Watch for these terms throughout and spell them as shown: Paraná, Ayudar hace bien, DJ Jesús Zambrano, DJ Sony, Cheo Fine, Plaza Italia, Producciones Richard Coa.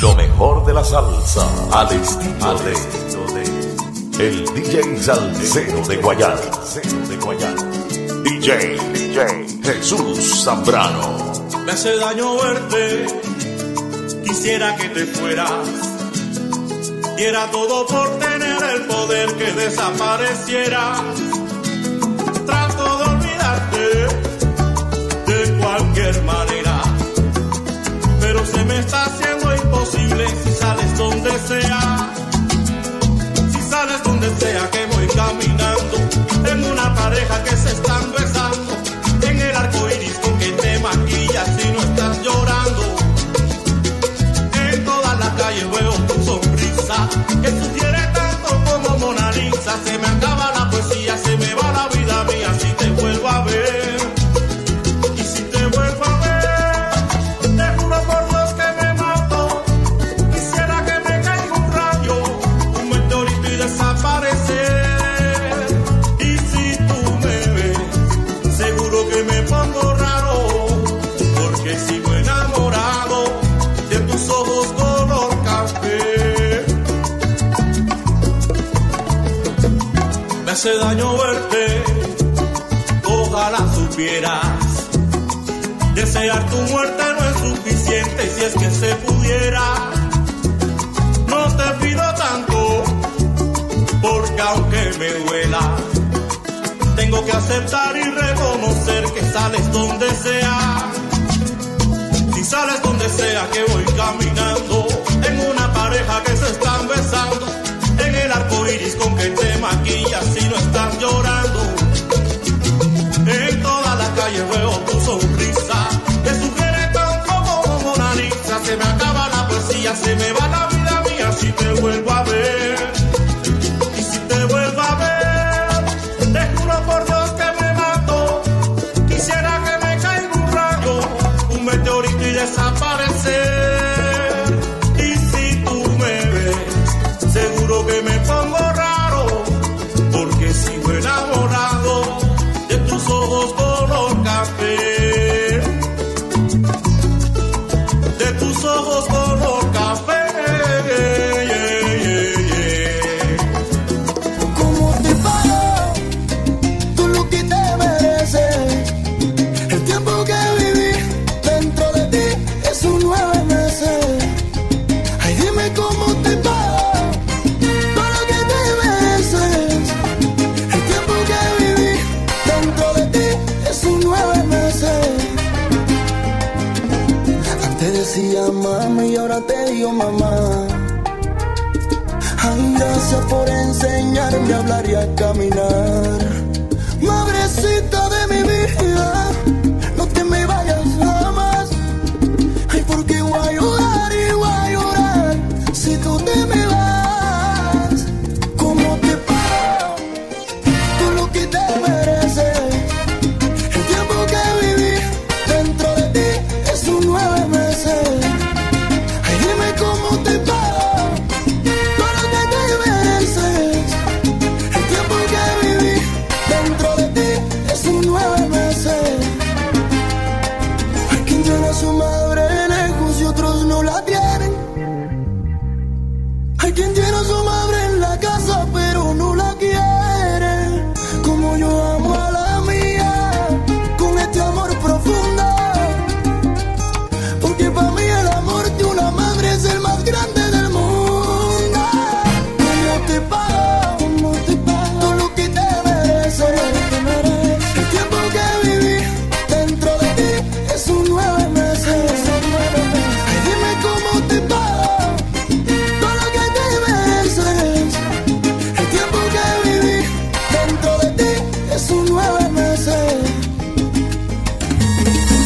Lo mejor de la salsa al estilo de el DJ salsero de Guayana. DJ Jesús Zambrano. Me hace daño verte, quisiera que te fueras. Y era todo por tener el poder que desapareciera. Trato de olvidarte de cualquier manera, pero se me está haciendo imposible si sales donde sea. Si sales donde sea que voy caminando, en una pareja que se están besando, en el arco iris con que te maquillas y no estás llorando. En toda la calle veo tu sonrisa, que sugiere tanto como Mona Lisa. Se me acaba la poesía, se me va la vida mía si te vuelvo a ver. Me hace daño verte, ojalá supieras. Desear tu muerte no es suficiente si es que se pudiera. No te pido tanto, porque aunque me duela, tengo que aceptar y reconocer que sales donde sea. Si sales donde sea que voy caminando, en una pareja que se están besando, en el arco iris con que te maquillas si no estás llorando. En toda la calle veo tu sonrisa, que sugiere tan como Mona Lisa. Se me acaba la poesía, se me va la vida mía si te vuelvo a ver. Y si te vuelvo a ver, te juro por Dios que me mato. Quisiera que me caiga un rayo, un meteorito y desaparecer. Que me pongo raro, porque sigo enamorado de tus ojos color café, de tus ojos color café. ¿Cómo te pago tú lo que te mereces? El tiempo que viví dentro de ti es un 9 meses. Ay, dime cómo te pago. Decía mami y ahora te digo mamá. Ay, gracias por enseñarme a hablar y a caminar. Madrecita de mi vida, no te me vayas jamás. Ay, porque voy a llorar y voy a llorar si tú te me vas. ¿Cómo te pago tú lo que te mereces? El tiempo que viví dentro de ti es un 9 meses. Ay, dime cómo te pago todo lo que te mereces. El tiempo que viví dentro de ti es un 9 meses. Hay quien tiene a su madre lejos y otros no la tienen. Hay quien tiene a su madre en la casa pero no la quiere. Como yo amo a la mía con este amor profundo.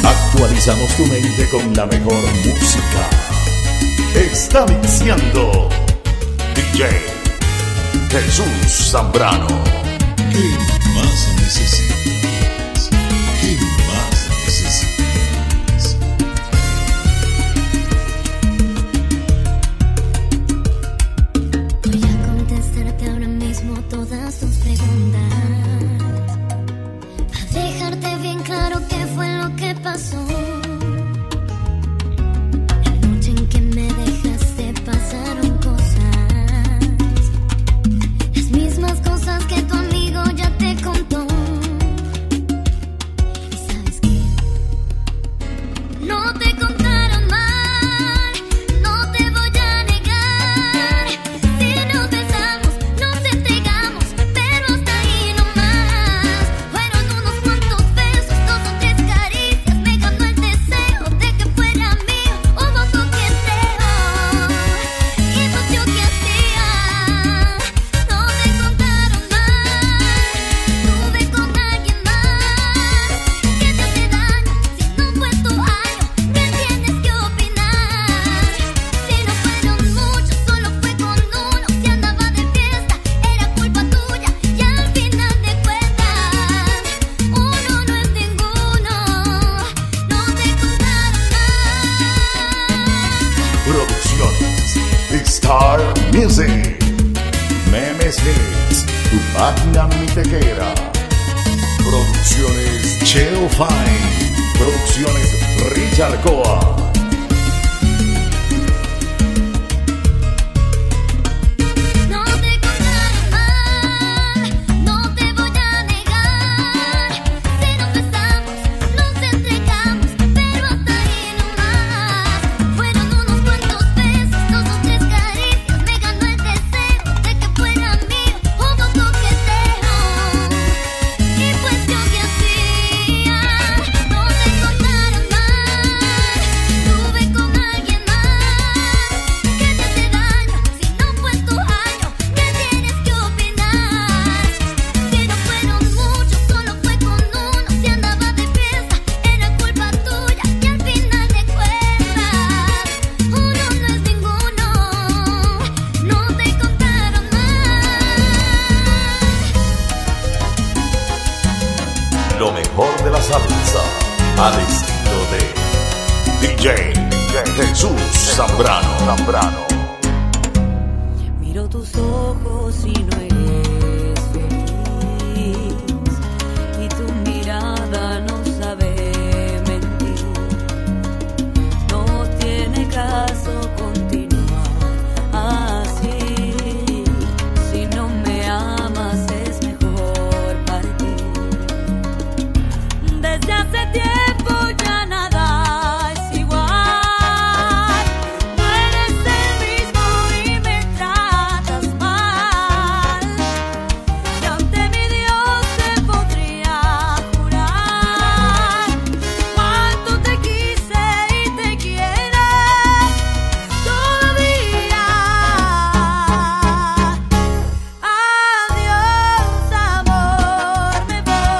Actualizamos tu mente con la mejor música. Está mixeando DJ Jesús Zambrano. ¿Qué más necesitas? ¿Qué más necesitas? Voy a contestarte ahora mismo todas tus preguntas, a dejarte bien claro qué fue lo que pasó. La noche en que me dejaste. Producciones, Star Music, Memes Hits, tu página mitequera, Producciones Cheo Fine, Producciones Richard Coa. Lo mejor de la salsa al estilo de DJ Jesús Zambrano. Miro tus ojos y no eres feliz, y tu mirada no sabe mentir. No tiene caso continuar así. Si no me amas es mejor partir. Desde hace tiempo ya nada es igual. No eres el mismo y me tratas mal. Y ante mi Dios te podría jurar cuánto te quise y te quiero todavía. Adiós, amor, me voy de ti.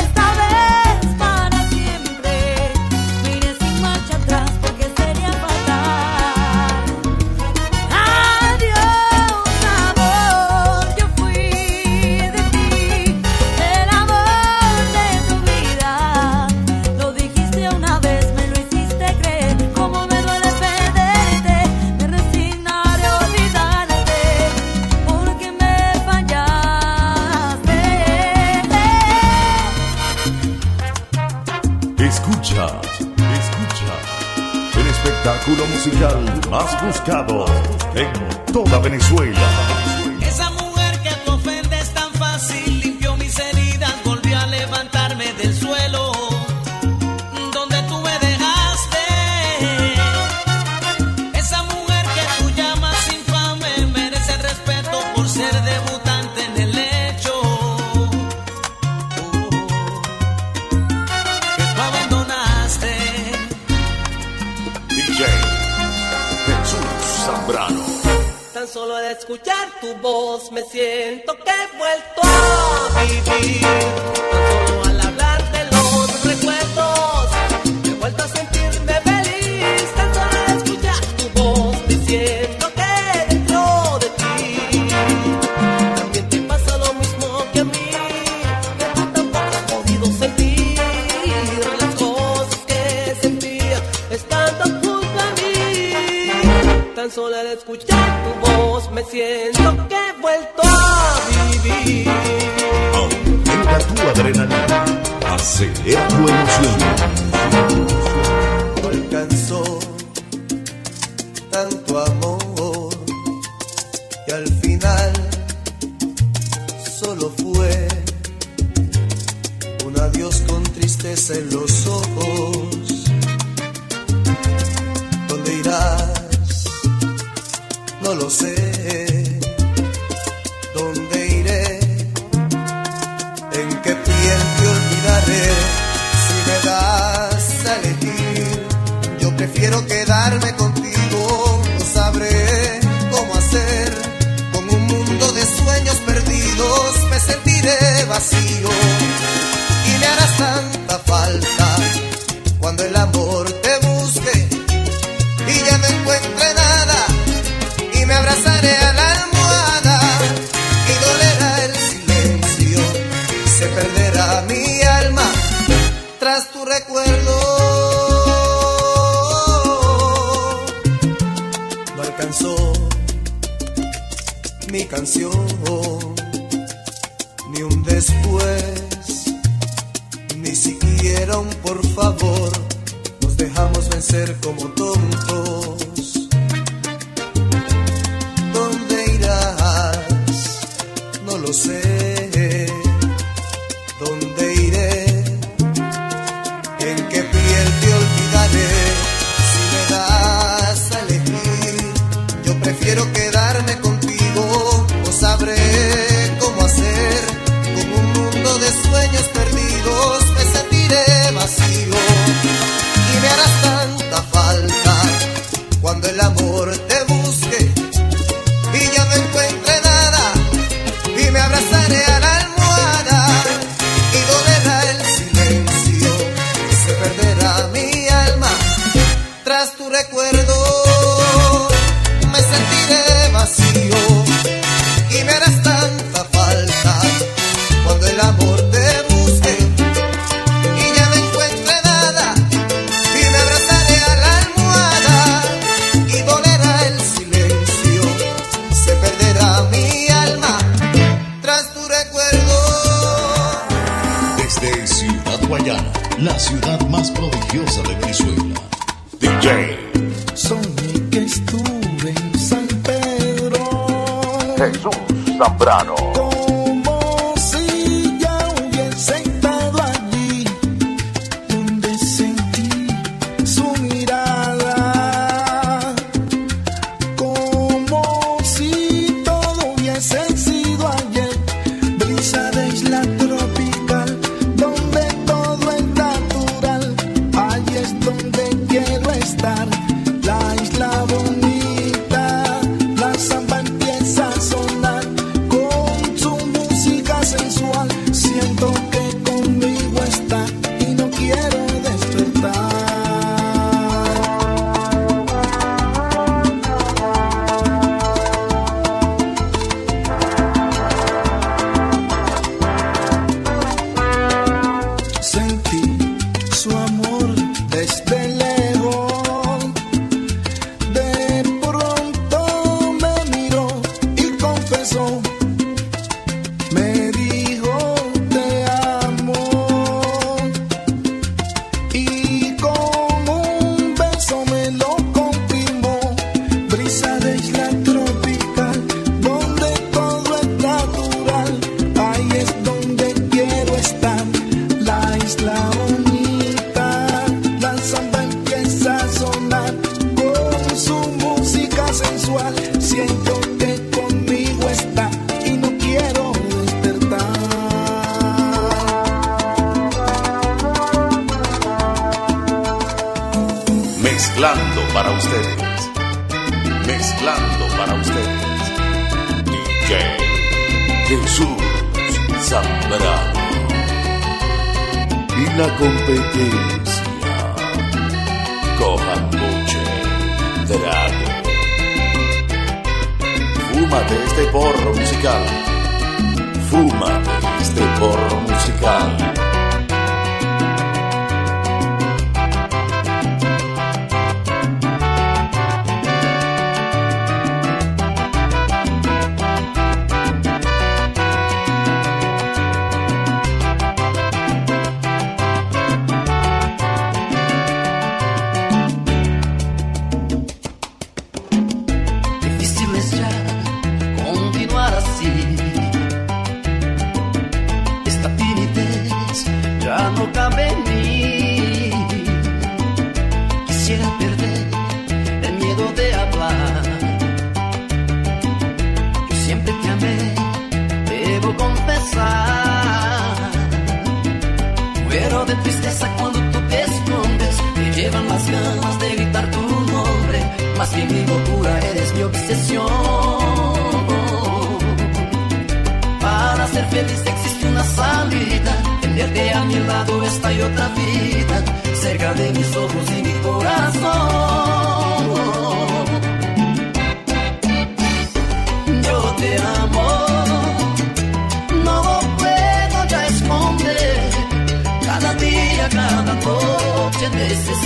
Esta vez para siempre, no iré sin marcha atrás porque sería fatal. Adiós, amor, yo fui de ti, el amor de tu vida. Lo dijiste una vez, me lo hiciste creer. Como me duele perderte, me resignaré a olvidarte, porque me fallaste. Desde hace tiempo ya nada es igual. No eres el mismo y me tratas mal. Y ante mi Dios te podría jurar cuánto te quise y te quiero todavía. Adiós, amor, me voy de ti. Esta vez para siempre, no iré sin marcha atrás porque sería fatal. Adiós, amor, yo fui de ti, el amor de tu vida. Lo dijiste una vez, me lo hiciste creer. Como me duele perderte, me resignaré a olvidarte, porque me fallaste. Escucha el espectáculo musical más buscado en toda Venezuela. Esa mujer que tú ofendes tan fácil limpió mis heridas, volvió a levantarme del suelo donde tú me dejaste. Esa mujer que tú llamas infame merece respeto por ser debutante en el hecho. Que tú abandonaste. DJ Jesús Zambrano. Tan solo de escuchar tu voz me siento que he vuelto a vivir. Tan solo al hablar de los recuerdos me he vuelto a sentirme feliz. Tan solo de escuchar tu voz me siento que dentro de ti también te pasa lo mismo que a mí, que tú tampoco has podido sentir las cosas que sentías estando junto a mí. Tan solo al escuchar tu voz me siento que he vuelto a vivir. Aumenta tu adrenalina, acelera tu emoción. Prefiero quedarme contigo, no sabré cómo hacer. Con un mundo de sueños perdidos me sentiré vacío. Y me harás tanta falta cuando el amor te busque y ya no encuentre nada, y me abrazaré a la almohada y dolerá el silencio, se perderá mi alma tras tu recuerdo. No alcanzó mi canción, ni un después, ni siquiera un por favor. Nos dejamos vencer como tontos. ¿Dónde irás? No lo sé. ¿Dónde iré? ¿En qué piel te olvidaré? Si me das a elegir, yo prefiero quedarme contigo, o sabré cómo hacer. Con un mundo de sueños perdidos me sentiré vacío. Y me harás tanta falta cuando el amor te busque y ya no encuentre nada, y me abrazaré a la almohada y dolerá el silencio, se perderá mi alma tras tu recuerdo. Me sentiré vacío y me harás tanta falta cuando el amor te busque y ya no encuentre nada, y me abrazaré a la almohada y dolerá el silencio, se perderá mi alma tras tu recuerdo. Desde Ciudad Guayana, la ciudad más prodigiosa de Venezuela, DJ Sony, que estuve en San Pedro, Jesús Zambrano. Muero de tristeza cuando tú te escondes, me llevan las ganas de gritar. otra vida cerca de mis ojos y mi corazón. Yo te amo, no lo puedo ya esconder. Cada día, cada noche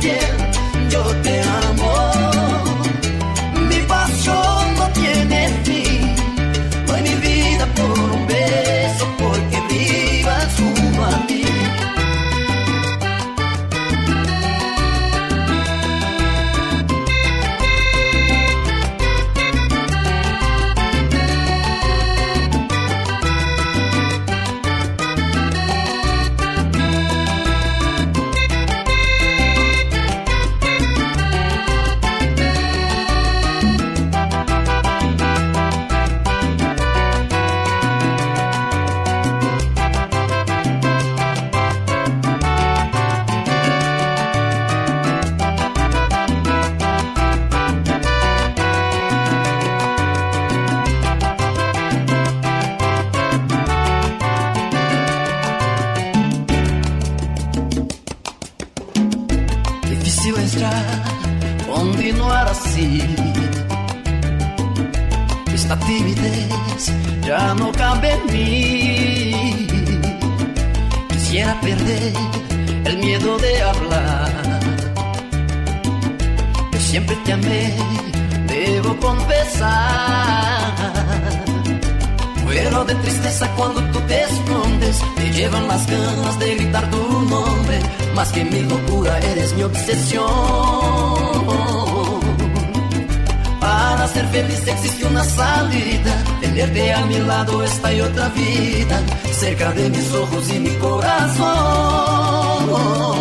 piel. Yo te amo, mi pasión no tiene fin. Doy mi vida por un beso, porque viva junto a ti. Esta timidez ya no cabe en mí. Quisiera perder el miedo de hablar. Yo siempre te amé, debo confesar. Muero de tristeza cuando tú te escondes. Me llevan las ganas de gritar tu nombre. Más que mi locura, eres mi obsesión. Para ser feliz existe una salida. Tenerte a mi lado esta y otra vida, cerca de mis ojos y mi corazón.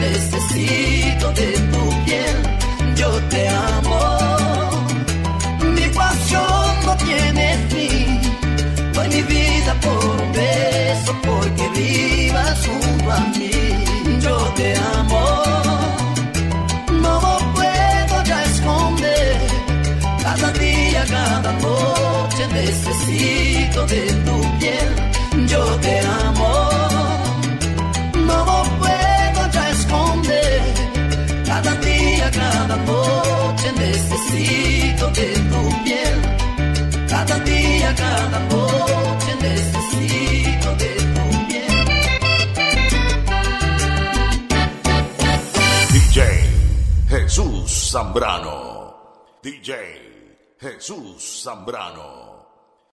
Necesito de tu piel, yo te amo, no lo puedo ya esconder. Cada día, cada noche necesito de tu piel. Cada día, cada noche necesito de tu piel. DJ Jesús Zambrano. DJ Jesús Zambrano.